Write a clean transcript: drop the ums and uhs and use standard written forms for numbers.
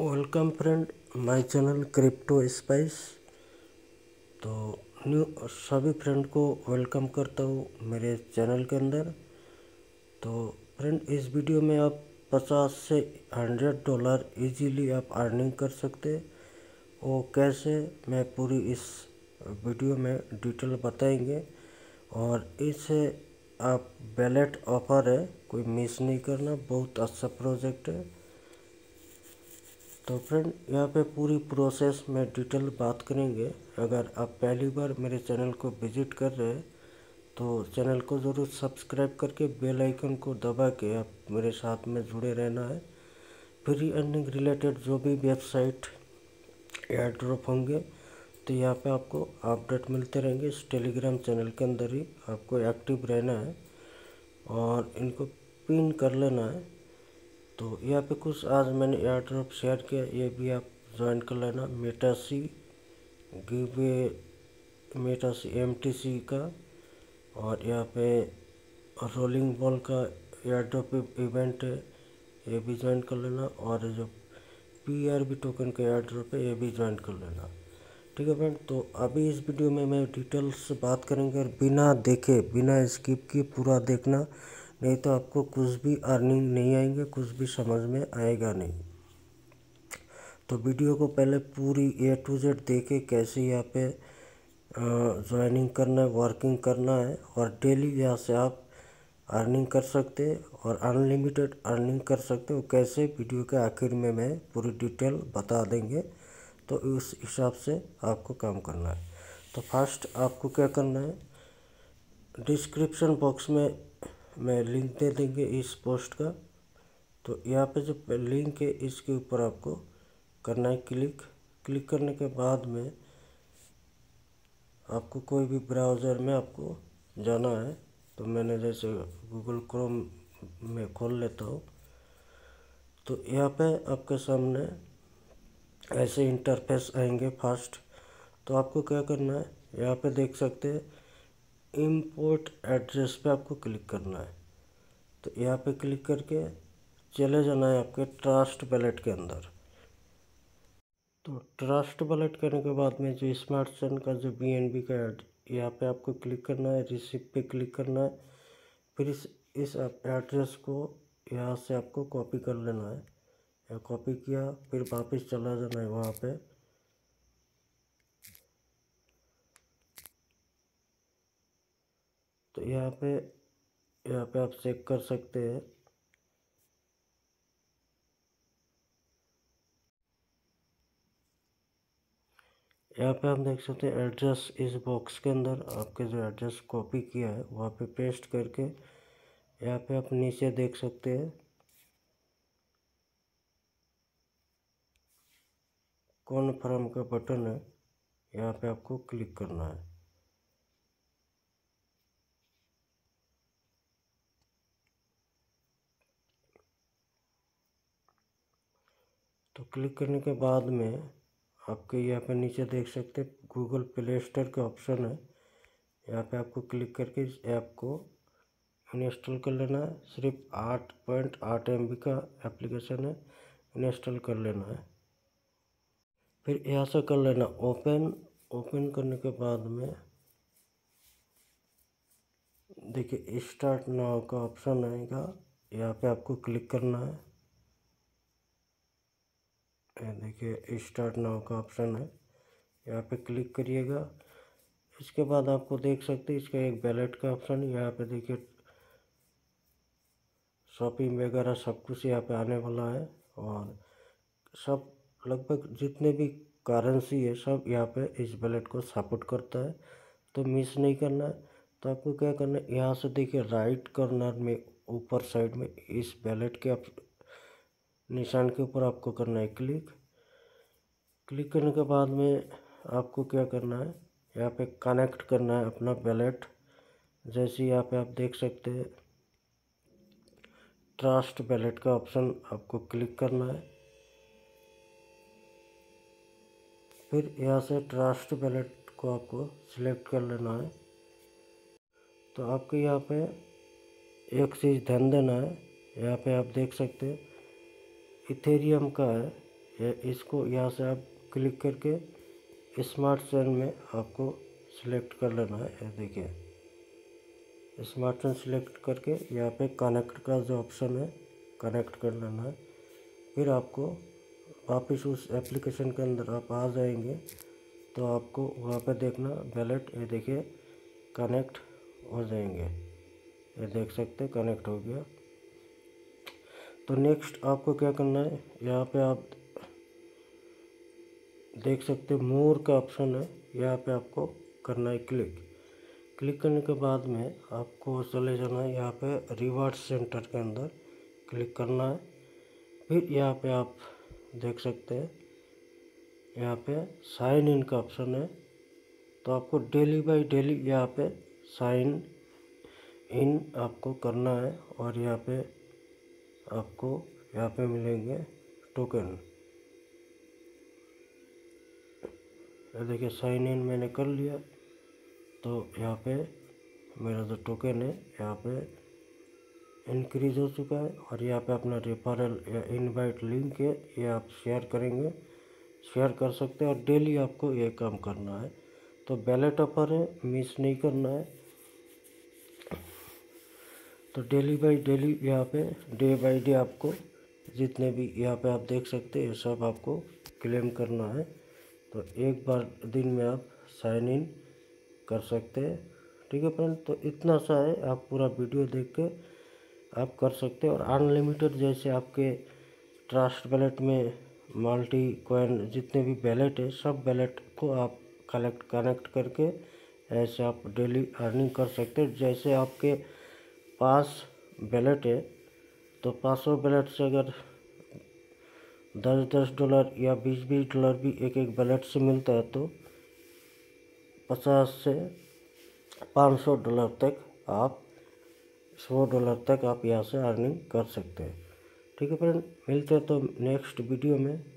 Welcome friend my channel crypto spice. तो new सभी friend को वेलकम करता हूँ मेरे चैनल के अंदर। तो फ्रेंड इस वीडियो में आप 50 से 100 डॉलर इजीली आप अर्निंग कर सकते हैं, वो कैसे मैं पूरी इस वीडियो में डिटेल बताएंगे। और इसे आप वॉलेट ऑफर है, कोई मिस नहीं करना, बहुत अच्छा प्रोजेक्ट है। तो फ्रेंड यहाँ पे पूरी प्रोसेस में डिटेल बात करेंगे। अगर आप पहली बार मेरे चैनल को विजिट कर रहे हैं तो चैनल को ज़रूर सब्सक्राइब करके बेल आइकन को दबा के आप मेरे साथ में जुड़े रहना है। फ्री अर्निंग रिलेटेड जो भी वेबसाइट एयर ड्रॉप होंगे तो यहाँ पे आपको अपडेट मिलते रहेंगे। इस टेलीग्राम चैनल के अंदर ही आपको एक्टिव रहना है और इनको पिन कर लेना है। तो यहाँ पे कुछ आज मैंने एयर ड्रॉप शेयर किया, ये भी आप ज्वाइन कर लेना। MTC का और यहाँ पे रोलिंग बॉल का एयर ड्रॉप इवेंट है, ये भी ज्वाइन कर लेना। और जो PRB टोकन का एयर ड्रॉप है ये भी ज्वाइन कर लेना। ठीक है फ्रेंड, तो अभी इस वीडियो में मैं डिटेल्स से बात करेंगे और बिना देखे बिना स्किप किए पूरा देखना, नहीं तो आपको कुछ भी अर्निंग नहीं आएंगे, कुछ भी समझ में आएगा नहीं। तो वीडियो को पहले पूरी A to Z देखे कैसे यहाँ पे ज्वाइनिंग करना है, वर्किंग करना है और डेली यहाँ से आप अर्निंग कर सकते हैं और अनलिमिटेड अर्निंग कर सकते हो। कैसे वीडियो के आखिर में मैं पूरी डिटेल बता देंगे, तो उस हिसाब से आपको काम करना है। तो फर्स्ट आपको क्या करना है, डिस्क्रिप्शन बॉक्स में मैं लिंक दे देंगे इस पोस्ट का। तो यहाँ पे जो लिंक है इसके ऊपर आपको करना है क्लिक। क्लिक करने के बाद में आपको कोई भी ब्राउज़र में आपको जाना है। तो मैंने जैसे गूगल क्रोम में खोल लेता हूँ। तो यहाँ पे आपके सामने ऐसे इंटरफेस आएंगे फर्स्ट। तो आपको क्या करना है, यहाँ पे देख सकते हैं इम्पोर्ट एड्रेस पे आपको क्लिक करना है। तो यहाँ पे क्लिक करके चले जाना है आपके ट्रस्ट वॉलेट के अंदर। तो ट्रस्ट वॉलेट करने के बाद में जो स्मार्ट सन का जो BNB का एड, यहाँ पे आपको क्लिक करना है, रिसिप्ट पे क्लिक करना है। फिर इस एड्रेस को यहाँ से आपको कॉपी कर लेना है। या कॉपी किया फिर वापस चला जाना है वहाँ पे। तो यहाँ पे आप चेक कर सकते हैं। यहाँ पे आप देख सकते हैं एड्रेस इस बॉक्स के अंदर आपके जो एड्रेस कॉपी किया है वहाँ पे पेस्ट करके यहाँ पे आप नीचे देख सकते हैं कॉन्फर्म का बटन है, यहाँ पे आपको क्लिक करना है। तो क्लिक करने के बाद में आपके यहाँ पे नीचे देख सकते हैं गूगल प्ले स्टोर का ऑप्शन है, यहाँ पे आपको क्लिक करके इस ऐप को इंस्टॉल कर लेना है। सिर्फ 8.8 MB का एप्लीकेशन है, इंस्टॉल कर लेना है। फिर यहाँ से कर लेना ओपन करने के बाद में देखिए स्टार्ट नाउ का ऑप्शन आएगा, यहाँ पे आपको क्लिक करना है। देखिए स्टार्ट नाउ का ऑप्शन है, यहाँ पे क्लिक करिएगा। इसके बाद आपको देख सकते हैं इसका एक वॉलेट का ऑप्शन, यहाँ पे देखिए शॉपिंग वगैरह सब कुछ यहाँ पे आने वाला है। और सब लगभग जितने भी करेंसी है सब यहाँ पे इस वॉलेट को सपोर्ट करता है, तो मिस नहीं करना है। तो आपको क्या करना है, यहाँ से देखिए राइट कॉर्नर में ऊपर साइड में इस वॉलेट के निशान के ऊपर आपको करना है क्लिक। क्लिक करने के बाद में आपको क्या करना है, यहाँ पे कनेक्ट करना है अपना वॉलेट। जैसे यहाँ पे आप देख सकते हैं ट्रस्ट वॉलेट का ऑप्शन आपको क्लिक करना है। फिर यहाँ से ट्रस्ट वॉलेट को आपको सिलेक्ट कर लेना है। तो आपको यहाँ पे एक चीज़ ध्यान देना है, यहाँ पे आप देख सकते हैं इथेरियम का है, इसको यहाँ से आप क्लिक करके स्मार्ट चेन में आपको सिलेक्ट कर लेना है। देखिए स्मार्ट चेन सिलेक्ट करके यहाँ पे कनेक्ट का जो ऑप्शन है कनेक्ट कर लेना है। फिर आपको वापस उस एप्लीकेशन के अंदर आप आ जाएंगे तो आपको वहाँ पे देखना वैलेट, ये देखिए कनेक्ट हो जाएंगे, ये देख सकते हैं कनेक्ट हो गया। तो नेक्स्ट आपको क्या करना है, यहाँ पे आप देख सकते हैं मोर का ऑप्शन है, यहाँ पे आपको करना है क्लिक। क्लिक करने के बाद में आपको चले जाना है यहाँ पे रिवार्ड सेंटर के अंदर क्लिक करना है। फिर यहाँ पे आप देख सकते हैं यहाँ पे साइन इन का ऑप्शन है, तो आपको डेली बाय डेली यहाँ पे साइन इन आपको करना है। और यहाँ पे आपको यहाँ पे मिलेंगे टोकन, देखिए साइन इन मैंने कर लिया तो यहाँ पे मेरा जो टोकन है यहाँ पे इंक्रीज हो चुका है। और यहाँ पे अपना रेफरल या इनवाइट लिंक है, ये आप शेयर करेंगे, शेयर कर सकते हैं। और डेली आपको ये काम करना है। तो बैलेट ऑफर है, मिस नहीं करना है। तो डेली बाय डेली यहाँ पे डे बाय डे आपको जितने भी यहाँ पे आप देख सकते हैं ये सब आपको क्लेम करना है। तो एक बार दिन में आप साइन इन कर सकते हैं। ठीक है फ्रेंड, तो इतना सा है, आप पूरा वीडियो देख के आप कर सकते हैं। और अनलिमिटेड जैसे आपके ट्रस्ट वॉलेट में मल्टी कॉइन जितने भी वॉलेट है सब वॉलेट को आप कनेक्ट करके ऐसे आप डेली अर्निंग कर सकते हैं। जैसे आपके पास वॉलेट है तो 500 वॉलेट से अगर 10-10 डॉलर या 20-20 डॉलर भी एक एक वॉलेट से मिलता है तो 50 से 500 डॉलर तक आप 100 डॉलर तक आप यहाँ से अर्निंग कर सकते हैं। ठीक है फ्रेंड, मिलते हैं तो नेक्स्ट वीडियो में।